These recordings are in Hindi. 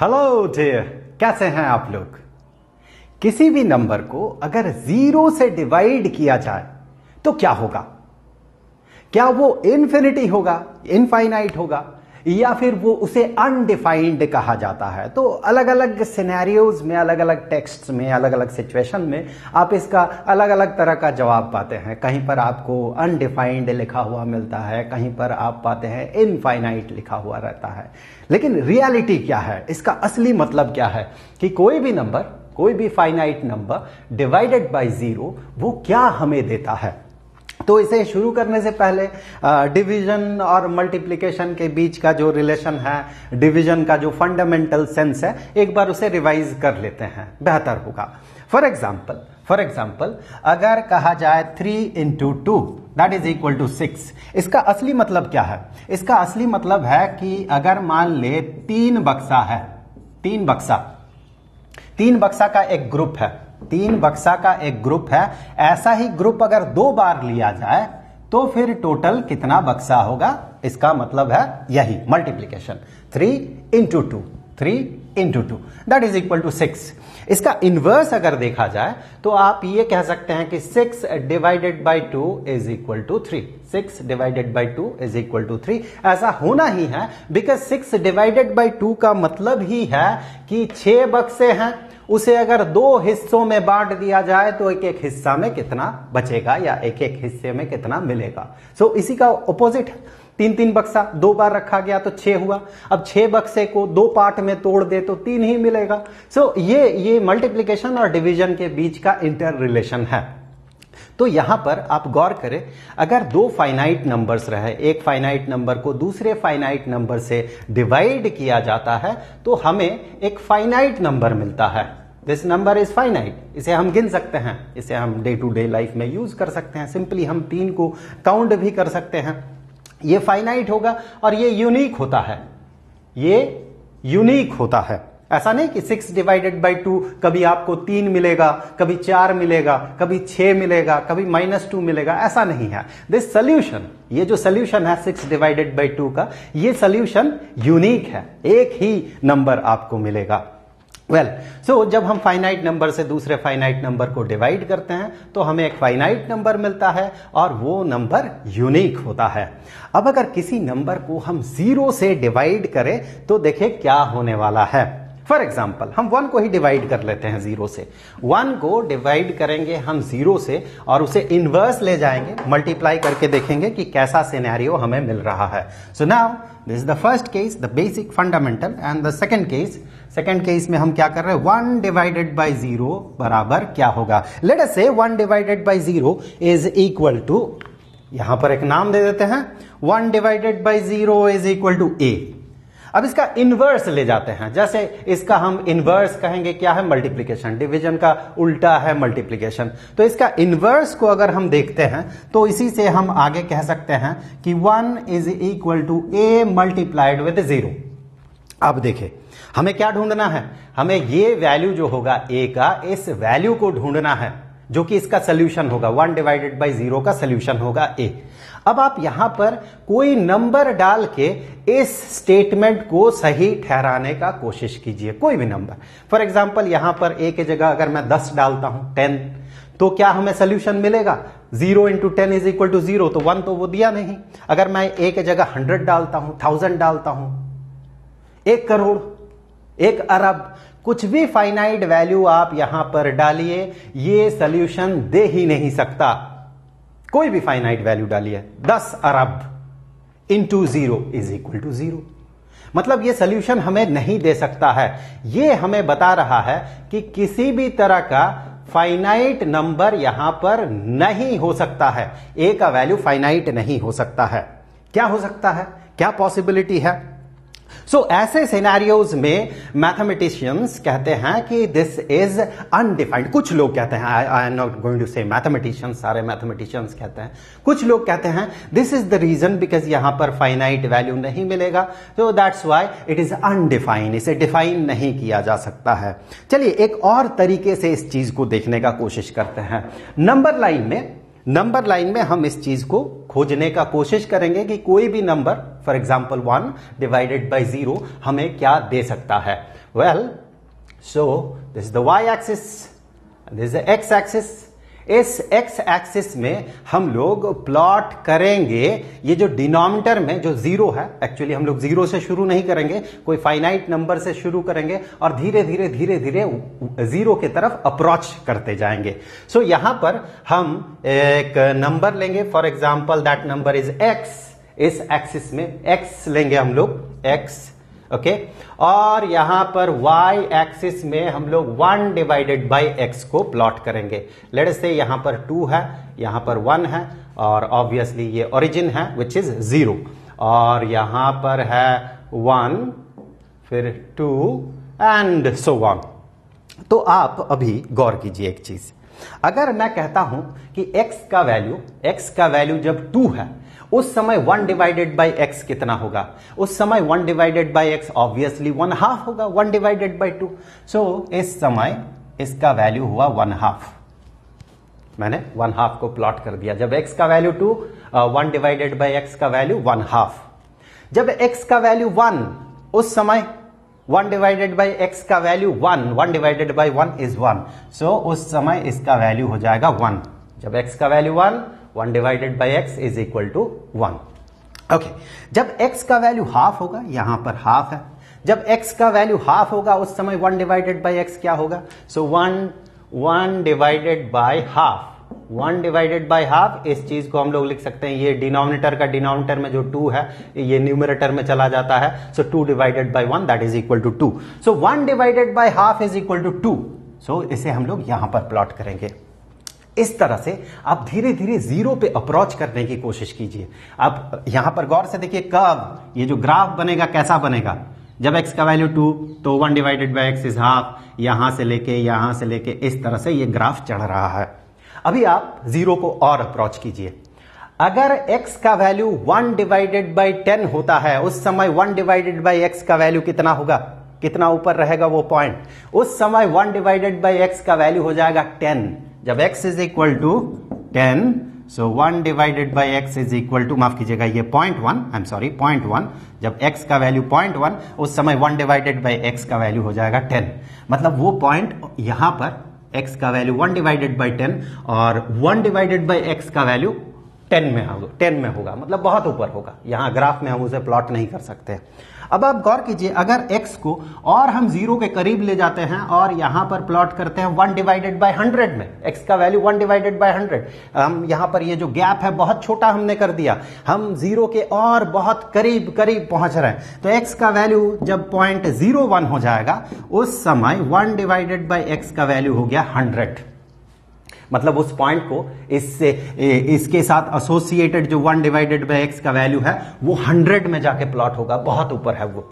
हेलो डियर, कैसे हैं आप लोग। किसी भी नंबर को अगर 0 से डिवाइड किया जाए तो क्या होगा? क्या वो इन्फिनिटी होगा, इनफाइनाइट होगा, या फिर वो उसे अनडिफाइंड कहा जाता है? तो अलग अलग सिनेरियोज में, अलग अलग टेक्स्ट्स में, अलग अलग सिचुएशन में आप इसका अलग अलग तरह का जवाब पाते हैं। कहीं पर आपको अनडिफाइंड लिखा हुआ मिलता है, कहीं पर आप पाते हैं इनफाइनाइट लिखा हुआ रहता है। लेकिन रियलिटी क्या है, इसका असली मतलब क्या है कि कोई भी नंबर, कोई भी फाइनाइट नंबर डिवाइडेड बाय 0 वो क्या हमें देता है। तो इसे शुरू करने से पहले डिवीजन और मल्टीप्लिकेशन के बीच का जो रिलेशन है, डिवीजन का जो फंडामेंटल सेंस है, एक बार उसे रिवाइज कर लेते हैं, बेहतर होगा। फॉर एग्जांपल अगर कहा जाए 3 into 2 that is equal to 6, इसका असली मतलब क्या है? इसका असली मतलब है कि अगर मान ले 3 बक्सा का एक ग्रुप है, 3 बक्सा का एक ग्रुप है, ऐसा ही ग्रुप अगर 2 बार लिया जाए तो फिर टोटल कितना बक्सा होगा? इसका मतलब है यही multiplication, 3 into 2 that is equal to 6। इसका इन्वर्स अगर देखा जाए तो आप ये कह सकते हैं कि 6 divided by 2 is equal to 3। 6 divided by 2 is equal to 3 ऐसा होना ही है, बिकॉज 6 divided by 2 का मतलब ही है कि 6 बक्से हैं, उसे अगर 2 हिस्सों में बांट दिया जाए तो एक एक हिस्सा में कितना बचेगा या एक एक हिस्से में कितना मिलेगा। सो इसी का ऑपोजिट, 3 बक्सा 2 बार रखा गया तो 6 हुआ। अब 6 बक्से को 2 पार्ट में तोड़ दे तो 3 ही मिलेगा। सो ये मल्टीप्लिकेशन और डिवीजन के बीच का इंटर रिलेशन है। तो यहां पर आप गौर करें, अगर 2 फाइनाइट नंबर्स रहे, एक फाइनाइट नंबर को दूसरे फाइनाइट नंबर से डिवाइड किया जाता है तो हमें एक फाइनाइट नंबर मिलता है। दिस नंबर इज फाइनाइट, इसे हम गिन सकते हैं, इसे हम डे टू डे लाइफ में यूज कर सकते हैं, सिंपली हम 3 को काउंट भी कर सकते हैं। ये फाइनाइट होगा और ये यूनिक होता है, ये यूनिक होता है। ऐसा नहीं कि 6 divided by 2 कभी आपको 3 मिलेगा, कभी 4 मिलेगा, कभी 6 मिलेगा, कभी -2 मिलेगा, ऐसा नहीं है। दिस सॉल्यूशन, ये जो सॉल्यूशन है 6 divided by 2 का, ये सॉल्यूशन यूनिक है, एक ही नंबर आपको मिलेगा। सो जब हम फाइनाइट नंबर से दूसरे फाइनाइट नंबर को डिवाइड करते हैं तो हमें एक फाइनाइट नंबर मिलता है और वो नंबर यूनिक होता है। अब अगर किसी नंबर को हम 0 से डिवाइड करें तो देखिए क्या होने वाला है। फॉर एग्जाम्पल हम 1 को ही डिवाइड कर लेते हैं 0 से। 1 को डिवाइड करेंगे हम 0 से और उसे इन्वर्स ले जाएंगे, मल्टीप्लाई करके देखेंगे कि कैसा सिनेरियो हमें मिल रहा है। So now this is the first case, the basic fundamental, and the second case. Second case में हम क्या कर रहे हैं, 1 divided by 0 बराबर क्या होगा? लेट अस से 1 divided by 0 is equal to, यहां पर एक नाम दे देते हैं, 1 divided by 0 is equal to ए। अब इसका इन्वर्स ले जाते हैं, जैसे इसका हम इन्वर्स कहेंगे, क्या है? मल्टीप्लिकेशन। डिवीजन का उल्टा है मल्टीप्लिकेशन। तो इसका इन्वर्स को अगर हम देखते हैं तो इसी से हम आगे कह सकते हैं कि 1 is equal to a multiplied with 0। अब देखें हमें क्या ढूंढना है, हमें ये वैल्यू जो होगा a का, इस वैल्यू को ढूंढना है जो कि इसका सोल्यूशन होगा, 1 divided by 0 का सोल्यूशन होगा a। अब आप यहां पर कोई नंबर डाल के इस स्टेटमेंट को सही ठहराने का कोशिश कीजिए, कोई भी नंबर। फॉर एग्जाम्पल यहां पर a की जगह अगर मैं 10 डालता हूं, 10, तो क्या हमें सोल्यूशन मिलेगा? 0 into 10 is equal to 0, तो 1 तो वो दिया नहीं। अगर मैं a की जगह 100 डालता हूं, 1000 डालता हूं, 1 करोड़, 1 अरब, कुछ भी फाइनाइट वैल्यू आप यहां पर डालिए, ये सोल्यूशन दे ही नहीं सकता। कोई भी फाइनाइट वैल्यू डालिए, 10 अरब into 0 is equal to 0, मतलब ये सोल्यूशन हमें नहीं दे सकता है। ये हमें बता रहा है कि किसी भी तरह का फाइनाइट नंबर यहां पर नहीं हो सकता है, a का वैल्यू फाइनाइट नहीं हो सकता है। क्या हो सकता है, क्या पॉसिबिलिटी है? सो ऐसे सिनेरियोज में मैथमेटिशियंस कहते हैं कि दिस इज अनडिफाइंड। कुछ लोग कहते हैं, I am not going to say mathematicians, सारे मैथमेटिशियंस कहते हैं, कुछ लोग कहते हैं this is the reason, because यहां पर फाइनाइट वैल्यू नहीं मिलेगा, तो that's why it is undefined, इसे डिफाइन नहीं किया जा सकता है। चलिए एक और तरीके से इस चीज को देखने का कोशिश करते हैं। नंबर लाइन में हम इस चीज को खोजने का कोशिश करेंगे कि कोई भी number, for example 1 divided by 0 हमें क्या दे सकता है। Well, so this is the y-axis, this is the x-axis. इस x एक्सिस में हम लोग प्लॉट करेंगे ये जो डिनोमिनेटर में जो जीरो है, एक्चुअली हम लोग जीरो से शुरू नहीं करेंगे, कोई फाइनाइट नंबर से शुरू करेंगे और धीरे धीरे धीरे धीरे जीरो की तरफ अप्रोच करते जाएंगे. सो यहां पर हम एक नंबर लेंगे, for example that number is x. इस एक्सिस में x लेंगे हम लोग, x ओके और यहां पर y एक्सिस में हम लोग 1 डिवाइडेड बाय x को प्लॉट करेंगे. लेट अस से यहां पर 2 है, यहां पर 1 है और ऑब्वियसली ये ओरिजिन है विच इज 0, और यहां पर है 1 फिर 2 एंड सो ऑन. तो आप अभी गौर कीजिए एक चीज, अगर मैं कहता हूं कि x का वैल्यू जब 2 है उस समय 1 डिवाइडेड बाय x कितना होगा? उस समय 1 डिवाइडेड बाय x ऑब्वियसली 1/2 होगा, 1 डिवाइडेड बाय 2. सो इस समय इसका वैल्यू हुआ 1/2. मैंने 1/2 को प्लॉट कर दिया. जब x का वैल्यू 2, 1 डिवाइडेड बाय x का वैल्यू 1/2. जब x का वैल्यू 1 उस समय 1 डिवाइडेड बाई x का value 1, 1 divided by 1 is 1. So उस समय इसका वैल्यू हो जाएगा 1. जब x का value 1, 1 divided by x is equal to 1. Okay, जब x का वैल्यू 1/2 होगा, यहां पर 1/2 है, जब x का वैल्यू 1/2 होगा उस समय 1 डिवाइडेड बाई x क्या होगा? So 1 divided by 1/2. 1 divided by 1/2 इस चीज को हम लोग लिख सकते हैं, ये डिनोमिनेटर का, डिनोमिनेटर में जो 2 है ये न्यूमरेटर में चला जाता है. So 2 divided by 1 that is equal to 2. So 1 divided by 1/2 is equal to 2. So इसे हम लोग यहां पर प्लॉट करेंगे. इस तरह से आप धीरे धीरे जीरो पे अप्रोच करने की कोशिश कीजिए. आप यहां पर गौर से देखिए कर्व, ये जो ग्राफ बनेगा कैसा बनेगा. जब x का वैल्यू 2 तो 1 डिवाइडेड बाई x इज 1/2, यहां से लेके इस तरह से ये ग्राफ चढ़ रहा है. अभी आप जीरो को और अप्रोच कीजिए. अगर x का वैल्यू 1 डिवाइडेड बाई 10 होता है उस समय 1 डिवाइडेड बाई x का वैल्यू कितना होगा? कितना ऊपर रहेगा वो पॉइंट? उस समय 1 डिवाइडेड बाई x का वैल्यू हो जाएगा 10. जब x is equal to 10 so 1 divided by x is equal to, माफ कीजिएगा ये 0.1, आई एम सॉरी 0.1. जब x का वैल्यू 0.1 उस समय 1 डिवाइडेड बाई x का वैल्यू हो जाएगा 10. मतलब वो पॉइंट यहां पर x का वैल्यू 1 डिवाइडेड बाई 10 और 1 डिवाइडेड बाई x का वैल्यू 10 में होगा, मतलब बहुत ऊपर होगा. यहां ग्राफ में हम उसे प्लॉट नहीं कर सकते. अब आप गौर कीजिए, अगर x को और हम जीरो के करीब ले जाते हैं और यहां पर प्लॉट करते हैं 1 डिवाइडेड बाई 100 में, x का वैल्यू 1 डिवाइडेड बाई 100, हम यहां पर ये जो गैप है बहुत छोटा हमने कर दिया, हम जीरो के और बहुत करीब पहुंच रहे हैं. तो x का वैल्यू जब 0.01 हो जाएगा उस समय 1 डिवाइडेड बाई x का वैल्यू हो गया 100. मतलब उस पॉइंट को इससे इसके साथ एसोसिएटेड जो 1 डिवाइडेड बाय x का वैल्यू है वो 100 में जाके प्लॉट होगा, बहुत ऊपर है वो,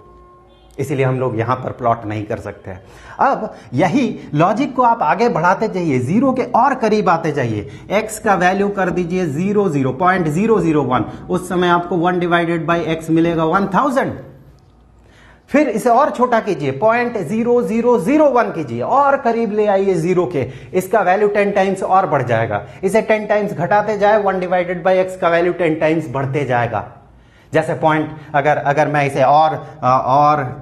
इसीलिए हम लोग यहां पर प्लॉट नहीं कर सकते हैं. अब यही लॉजिक को आप आगे बढ़ाते जाइए, जीरो के और करीब आते जाइए. x का वैल्यू कर दीजिए 0.001, उस समय आपको 1 डिवाइडेड बाय x मिलेगा 1000. फिर इसे और छोटा कीजिए, 0.0001 कीजिए और करीब ले आइए जीरो के, इसका वैल्यू 10 टाइम्स और बढ़ जाएगा. इसे 10 टाइम्स घटाते जाए, 1 डिवाइडेड बाई एक्स का वैल्यू 10 टाइम्स बढ़ते जाएगा. जैसे पॉइंट अगर मैं इसे और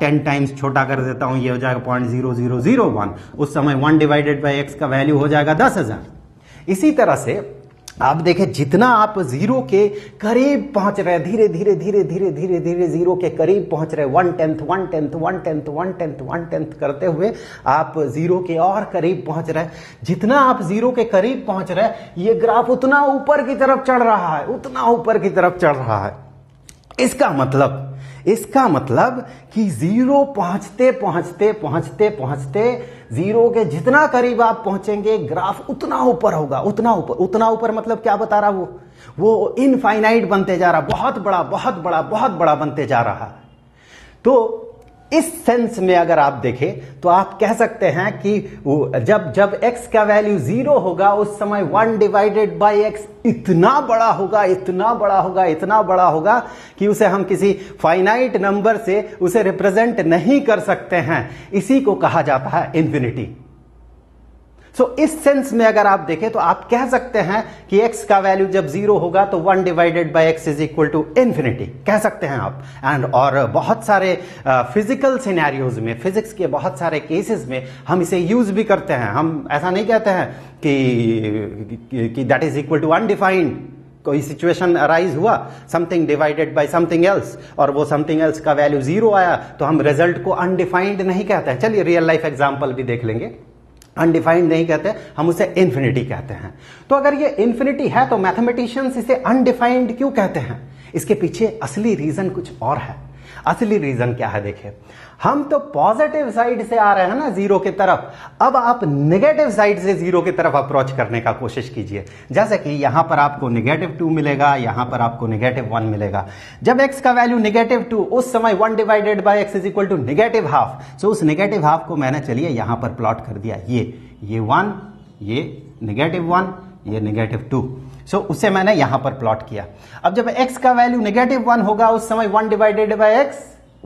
10 टाइम्स छोटा कर देता हूं, ये हो जाएगा 0.0001, उस समय 1 डिवाइडेड बाई एक्स का वैल्यू हो जाएगा 10,000. इसी तरह से आप देखें, जितना आप जीरो के करीब पहुंच रहे हैं धीरे धीरे जीरो के करीब पहुंच रहे हैं, 1/10 करते हुए आप जीरो के और करीब पहुंच रहे हैं. जितना आप जीरो के करीब पहुंच रहे हैं ये ग्राफ उतना ऊपर की तरफ चढ़ रहा है, इसका मतलब कि जीरो पहुंचते जीरो के जितना करीब आप पहुंचेंगे ग्राफ उतना ऊपर होगा, उतना ऊपर मतलब क्या बता रहा है वो इनफाइनाइट बनते जा रहा, बहुत बड़ा बनते जा रहा है. तो इस सेंस में अगर आप देखें तो आप कह सकते हैं कि जब x का वैल्यू 0 होगा उस समय 1 डिवाइडेड बाई एक्स इतना बड़ा होगा कि उसे हम किसी फाइनाइट नंबर से उसे रिप्रेजेंट नहीं कर सकते हैं. इसी को कहा जाता है इन्फिनिटी. सो इस सेंस में अगर आप देखें तो आप कह सकते हैं कि x का वैल्यू जब जीरो होगा तो 1/x is equal to infinity कह सकते हैं आप। एंड और बहुत सारे फिजिकल सिनेरियोज में, फिजिक्स के बहुत सारे केसेस में हम इसे यूज भी करते हैं। हम ऐसा नहीं कहते हैं कि that is equal to undefined. कोई सिचुएशन अराइज हुआ, something divided by something else, और वो समथिंग एल्स का वैल्यू जीरो आया, तो हम रिजल्ट को अनडिफाइंड नहीं कहते हैं। चलिए रियल लाइफ एग्जांपल भी देख लेंगे। अनडिफाइंड नहीं कहते हम, उसे इन्फिनिटी कहते हैं। तो अगर ये इन्फिनिटी है तो मैथमेटिशियंस इसे अनडिफाइंड क्यों कहते हैं? इसके पीछे असली रीजन कुछ और है। असली रीजन क्या है? देखिए, हम तो पॉजिटिव साइड से आ रहे हैं ना जीरो की तरफ, अब आप नेगेटिव साइड से जीरो की तरफ अप्रोच करने का कोशिश कीजिए। जैसे कि यहां पर आपको -2 मिलेगा, यहां पर आपको -1 मिलेगा। जब x का वैल्यू -2 उस समय 1/x is equal to -half. So उस नेगेटिव हाफ को मैंने, चलिए यहां पर प्लॉट कर दिया। ये 1, ये -1, ये -2। सो उसे मैंने यहां पर प्लॉट किया। अब जब x का वैल्यू -1 होगा उस समय 1/(x)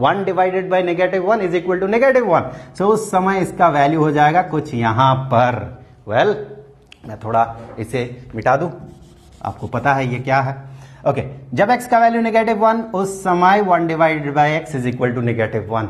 1/(-1) is equal to -1। So उस समय इसका वैल्यू हो जाएगा कुछ यहां पर। वेल, मैं थोड़ा इसे मिटा दूं, आपको पता है ये क्या है। ओके, जब x का वैल्यू -1 उस समय 1/x इज इक्वल टू -1।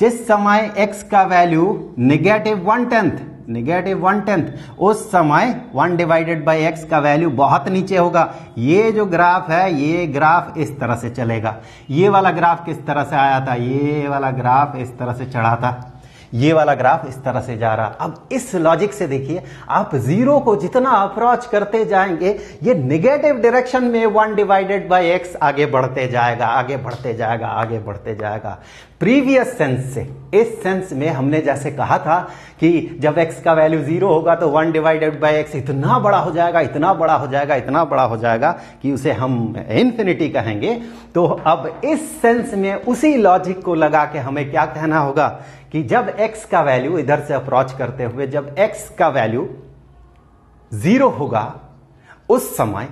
जिस समय x का वैल्यू -1/10 उस समय 1/x का वैल्यू बहुत नीचे होगा। ये जो ग्राफ है, ये ग्राफ इस तरह से चलेगा। ये वाला ग्राफ किस तरह से आया था? ये वाला ग्राफ इस तरह से चढ़ा था, ये वाला ग्राफ इस तरह से जा रहा। अब इस लॉजिक से देखिए, आप जीरो को जितना अप्रोच करते जाएंगे, ये नेगेटिव डायरेक्शन में 1/x आगे बढ़ते जाएगा, आगे बढ़ते जाएगा, आगे बढ़ते जाएगा। प्रीवियस सेंस से इस सेंस में हमने जैसे कहा था कि जब x का वैल्यू जीरो होगा तो 1/x इतना बड़ा हो जाएगा, इतना बड़ा हो जाएगा, इतना बड़ा हो जाएगा कि उसे हम इन्फिनिटी कहेंगे। तो अब इस सेंस में उसी लॉजिक को लगा के हमें क्या कहना होगा कि जब x का वैल्यू इधर से अप्रोच करते हुए, जब x का वैल्यू जीरो होगा उस समय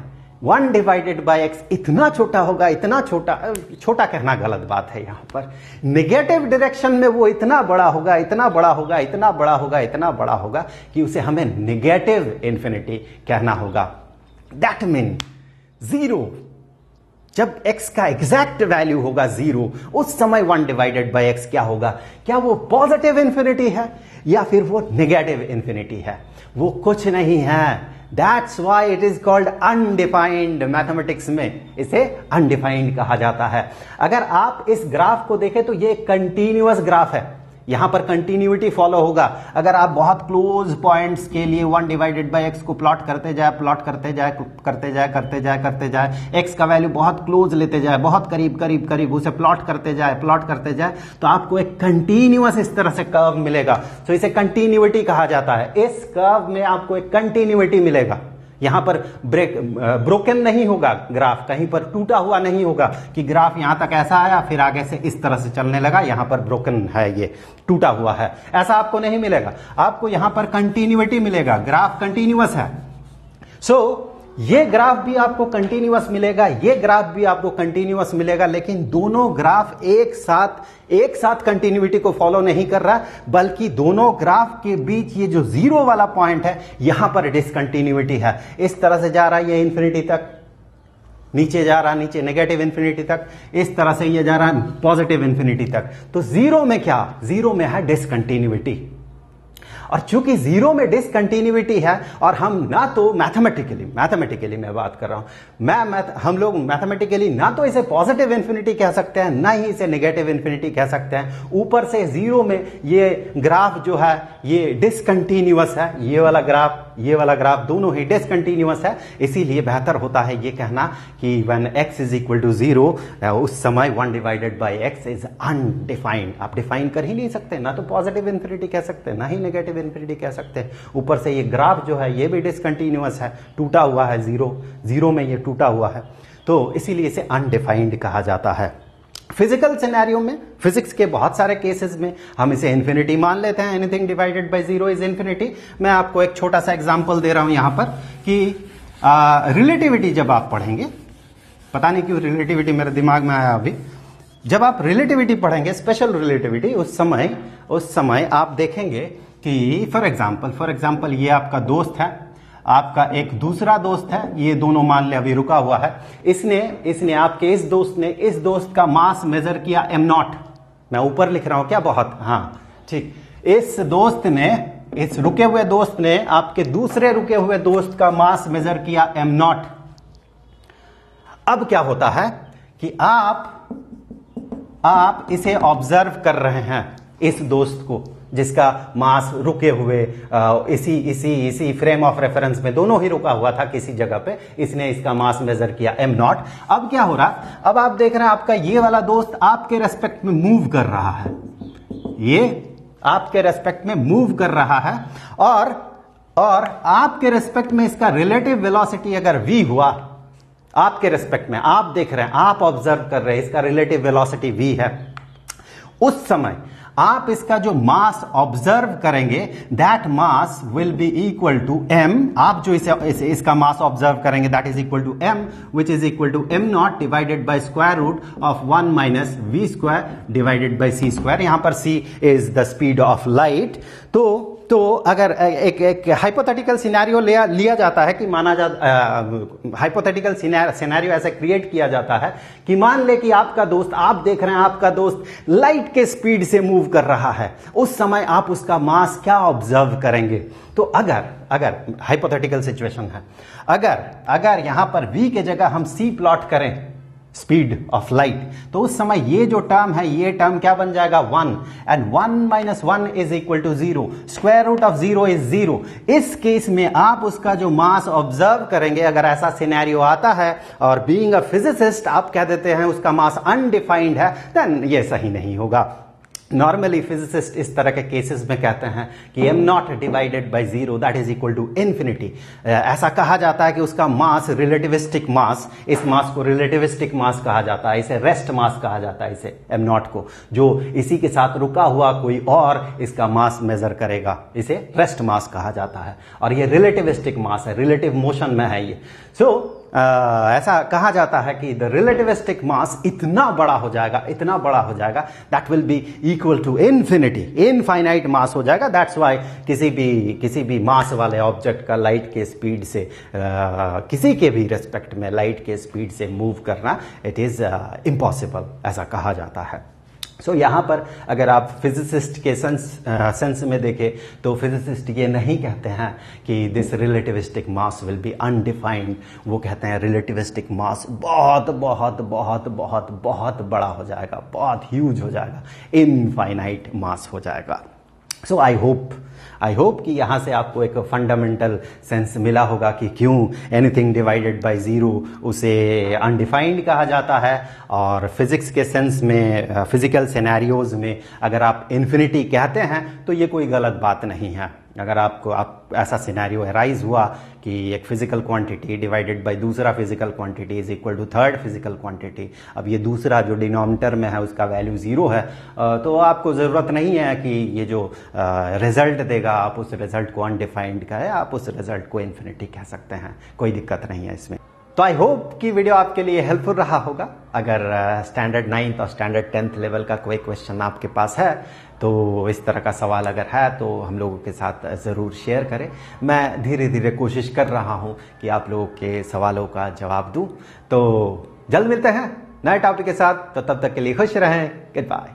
1/x इतना छोटा होगा, इतना छोटा, छोटा कहना गलत बात है यहां पर, नेगेटिव डायरेक्शन में वो इतना बड़ा होगा, इतना बड़ा होगा, इतना बड़ा होगा, इतना बड़ा होगा कि उसे हमें नेगेटिव इन्फिनिटी कहना होगा। दैट मीन जीरो, जब x का एग्जैक्ट वैल्यू होगा जीरो उस समय 1/x क्या होगा? क्या वो पॉजिटिव इन्फिनिटी है या फिर वो नेगेटिव इन्फिनिटी है? वो कुछ नहीं है। That's why it is called undefined। Mathematics में इसे undefined कहा जाता है। अगर आप इस ग्राफ को देखें तो ये कंटिन्यूअस ग्राफ है, यहां पर कंटिन्यूटी फॉलो होगा। अगर आप बहुत क्लोज पॉइंट्स के लिए 1/x को प्लॉट करते जाए, प्लॉट करते जाए, करते जाए, करते जाए, करते जाए, x का वैल्यू बहुत क्लोज लेते जाए, बहुत करीब करीब करीब उसे प्लॉट करते जाए, प्लॉट करते जाए, तो आपको एक कंटिन्यूअस इस तरह से कर्व मिलेगा। तो इसे कंटिन्यूटी कहा जाता है। इस कर्व में आपको एक कंटिन्यूटी मिलेगा। यहां पर ब्रोकन नहीं होगा ग्राफ, कहीं पर टूटा हुआ नहीं होगा कि ग्राफ यहां तक ऐसा आया फिर आगे से इस तरह से चलने लगा। यहां पर ब्रोकन है, ये टूटा हुआ है, ऐसा आपको नहीं मिलेगा। आपको यहां पर कंटिन्यूटी मिलेगा, ग्राफ कंटिन्यूअस है। सो ये ग्राफ भी आपको कंटिन्यूअस मिलेगा, ये ग्राफ भी आपको कंटिन्यूअस मिलेगा, लेकिन दोनों ग्राफ एक साथ कंटिन्यूटी को फॉलो नहीं कर रहा, बल्कि दोनों ग्राफ के बीच ये जो जीरो वाला पॉइंट है यहां पर डिसकंटिन्यूटी है। इस तरह से जा रहा है ये इन्फिनिटी तक, नीचे जा रहा, नीचे नेगेटिव इन्फिनिटी तक, इस तरह से ये जा रहा है पॉजिटिव इन्फिनिटी तक। तो जीरो में क्या? जीरो में है डिसकंटिन्यूटी, और चूंकि जीरो में डिसकंटिन्यूटी है, और हम ना तो मैथमेटिकली मैं बात कर रहा हूं, हम लोग मैथमेटिकली ना तो इसे पॉजिटिव इन्फिनिटी कह सकते हैं, ना ही इसे नेगेटिव इन्फिनिटी कह सकते हैं। ऊपर से जीरो में ये ग्राफ जो है ये डिसकंटिन्यूअस है, ये वाला ग्राफ दोनों ही डिसकंटिन्यूअस है। इसीलिए बेहतर होता है ये कहना कि when x is equal to zero उस समय 1/x इज अनडिफाइंड। आप डिफाइन कर ही नहीं सकते, ना तो पॉजिटिव इन्फिनिटी कह सकते हैं, ना ही नेगेटिव इन्फिनिटी कह सकते हैं। ऊपर से ये ग्राफ जो है ये भी डिसकंटिन्यूअस है, टूटा हुआ है, जीरो में ये टूटा हुआ है, तो इसीलिए इसे अनडिफाइंड कहा जाता है। फिजिकल सिनेरियो में, फिजिक्स के बहुत सारे केसेस में हम इसे इन्फिनिटी मान लेते हैं। Anything divided by zero is infinity. मैं आपको एक छोटा सा एग्जांपल दे रहा हूं यहां पर कि रिलेटिविटी जब आप पढ़ेंगे, पता नहीं क्यों रिलेटिविटी मेरे दिमाग में आया अभी, जब आप रिलेटिविटी पढ़ेंगे, स्पेशल रिलेटिविटी, उस समय आप देखेंगे कि फॉर एग्जाम्पल ये आपका दोस्त है, आपका एक दूसरा दोस्त है, ये दोनों मान ले अभी रुका हुआ है। इसने आपके इस दोस्त ने इस दोस्त का मास मेजर किया m0, मैं ऊपर लिख रहा हूं क्या बहुत, हाँ ठीक। इस रुके हुए दोस्त ने आपके दूसरे रुके हुए दोस्त का मास मेजर किया m0। अब क्या होता है कि आप इसे ऑब्जर्व कर रहे हैं, इस दोस्त को जिसका मास रुके हुए इसी फ्रेम ऑफ रेफरेंस में दोनों ही रुका हुआ था किसी जगह पे, इसने इसका मास मेजर किया m0। अब क्या हो रहा, अब आप देख रहे हैं आपका ये वाला दोस्त आपके रेस्पेक्ट में मूव कर रहा है, ये आपके रेस्पेक्ट में मूव कर रहा है, और आपके रेस्पेक्ट में इसका रिलेटिव वेलोसिटी अगर v हुआ, आपके रेस्पेक्ट में आप देख रहे हैं, आप ऑब्जर्व कर रहे हैं, इसका रिलेटिव वेलोसिटी v है, उस समय आप इसका जो मास ऑब्जर्व करेंगे that mass will be equal to m, आप जो इसका मास ऑब्जर्व करेंगे that is equal to m which is equal to m0 divided by square root of 1 minus we square divided by c square. यहां पर c is the speed of light. तो अगर एक हाइपोथेटिकल सिनेरियो लिया जाता है कि हाइपोथेटिकल सिनेरियो ऐसा क्रिएट किया जाता है कि मान ले कि आपका दोस्त, आप देख रहे हैं आपका दोस्त लाइट के स्पीड से मूव कर रहा है, उस समय आप उसका मास क्या ऑब्जर्व करेंगे। तो अगर हाइपोथेटिकल सिचुएशन है, अगर यहां पर v के जगह हम c प्लॉट करें स्पीड ऑफ लाइट, तो उस समय ये जो टर्म है ये टर्म क्या बन जाएगा 1, and 1 - 1 is equal to 0, square root of 0 is 0। इस केस में आप उसका जो मास ऑब्जर्व करेंगे, अगर ऐसा सिनेरियो आता है और बीइंग अ फिजिसिस्ट आप कह देते हैं उसका मास अनडिफाइंड है, देन ये सही नहीं होगा। नॉर्मली फिजिसिस्ट इस तरह के केसेस में कहते हैं कि m0 divided by 0 that is equal to infinity. ऐसा कहा जाता है कि उसका मास रिलेटिविस्टिक मास, इस मास को रिलेटिविस्टिक मास कहा जाता है, इसे रेस्ट मास कहा जाता है, इसे m0 को जो इसी के साथ रुका हुआ कोई और इसका मास मेजर करेगा, इसे रेस्ट मास कहा जाता है, और ये रिलेटिविस्टिक मास है, रिलेटिव मोशन में है ये। ऐसा कहा जाता है कि द रिलेटिविस्टिक मास इतना बड़ा हो जाएगा that will be equal to infinity, infinite mass हो जाएगा। दैट्स वाई किसी भी मास वाले ऑब्जेक्ट का लाइट के स्पीड से किसी के भी रेस्पेक्ट में लाइट के स्पीड से मूव करना इट इज इम्पॉसिबल, ऐसा कहा जाता है। सो यहाँ पर अगर आप फिजिसिस्ट के सेंस में देखें तो फिजिसिस्ट ये नहीं कहते हैं कि this relativistic mass will be undefined, वो कहते हैं रिलेटिविस्टिक मास बहुत बहुत बहुत बहुत बहुत बड़ा हो जाएगा, बहुत ह्यूज हो जाएगा, इनफाइनाइट मास हो जाएगा। सो आई होप कि यहाँ से आपको एक फंडामेंटल सेंस मिला होगा कि क्यों एनीथिंग डिवाइडेड बाय 0 उसे अनडिफाइंड कहा जाता है, और फिजिक्स के सेंस में, फिजिकल सिनेरियोज में अगर आप इन्फिनिटी कहते हैं तो ये कोई गलत बात नहीं है। अगर आप ऐसा सिनेरियो अराइज हुआ कि एक फिजिकल क्वांटिटी डिवाइडेड बाय दूसरा physical quantity is equal to third physical quantity, अब ये दूसरा जो डिनोमिनेटर में है उसका वैल्यू 0 है, तो आपको ज़रूरत नहीं है कि ये जो रिजल्ट देगा आप उस रिजल्ट को अनडिफाइंड कहें, आप उस रिजल्ट को इन्फिनिटी कह सकते हैं, कोई दिक्कत नहीं है इसमें। तो आई होप कि वीडियो आपके लिए हेल्पफुल रहा होगा। अगर स्टैंडर्ड 9th और स्टैंडर्ड 10th लेवल का कोई क्वेश्चन आपके पास है, तो इस तरह का सवाल अगर है तो हम लोगों के साथ ज़रूर शेयर करें। मैं धीरे धीरे कोशिश कर रहा हूं कि आप लोगों के सवालों का जवाब दूं। तो जल्द मिलते हैं नए टॉपिक के साथ, तो तब तक के लिए खुश रहें, गुड बाय।